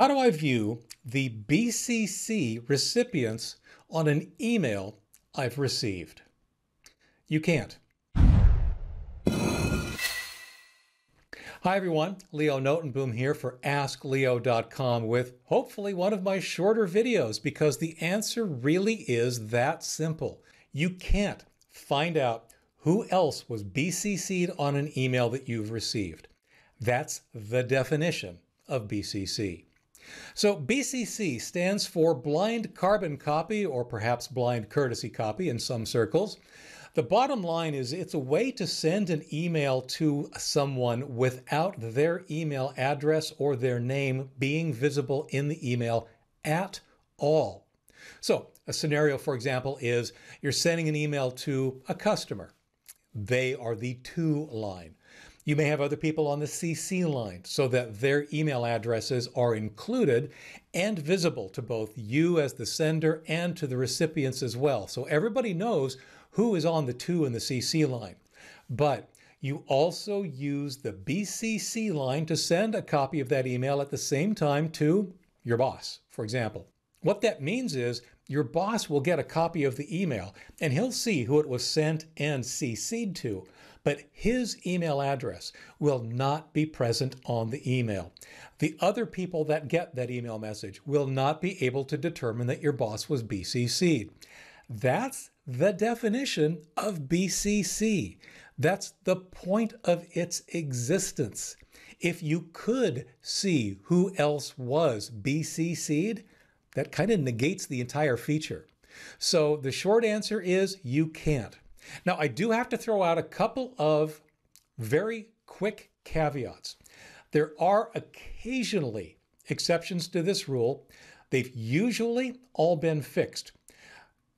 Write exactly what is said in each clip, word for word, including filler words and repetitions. How do I view the B C C recipients on an email I've received? You can't. Hi everyone, Leo Notenboom here for ask leo dot com with hopefully one of my shorter videos, because the answer really is that simple. You can't find out who else was B C C'd on an email that you've received. That's the definition of B C C. So B C C stands for blind carbon copy, or perhaps blind courtesy copy in some circles. The bottom line is it's a way to send an email to someone without their email address or their name being visible in the email at all. So a scenario, for example, is you're sending an email to a customer. They are the to line. You may have other people on the C C line so that their email addresses are included and visible to both you as the sender and to the recipients as well. So everybody knows who is on the to and the C C line. But you also use the B C C line to send a copy of that email at the same time to your boss, for example. What that means is your boss will get a copy of the email and he'll see who it was sent and C C'd to, but his email address will not be present on the email. The other people that get that email message will not be able to determine that your boss was B C C'd. That's the definition of B C C. That's the point of its existence. If you could see who else was B C C'd, that kind of negates the entire feature. So the short answer is you can't. Now, I do have to throw out a couple of very quick caveats. There are occasionally exceptions to this rule. They've usually all been fixed.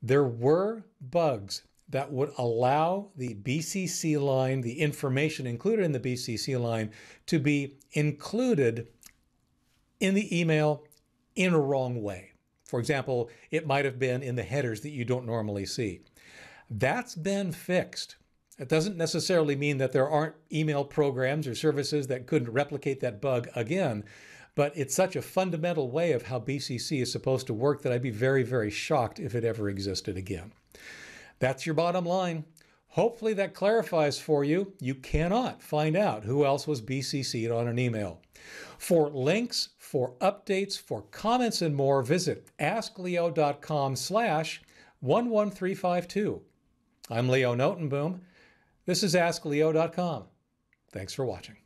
There were bugs that would allow the B C C line, the information included in the B C C line, to be included in the email in a wrong way. For example, it might have been in the headers that you don't normally see. That's been fixed. It doesn't necessarily mean that there aren't email programs or services that couldn't replicate that bug again, but it's such a fundamental way of how B C C is supposed to work that I'd be very, very shocked if it ever existed again. That's your bottom line. Hopefully that clarifies for you. You cannot find out who else was B C C'd on an email. For links, for updates, for comments and more, visit ask leo dot com slash one one three five two. I'm Leo Notenboom. This is ask leo dot com. Thanks for watching.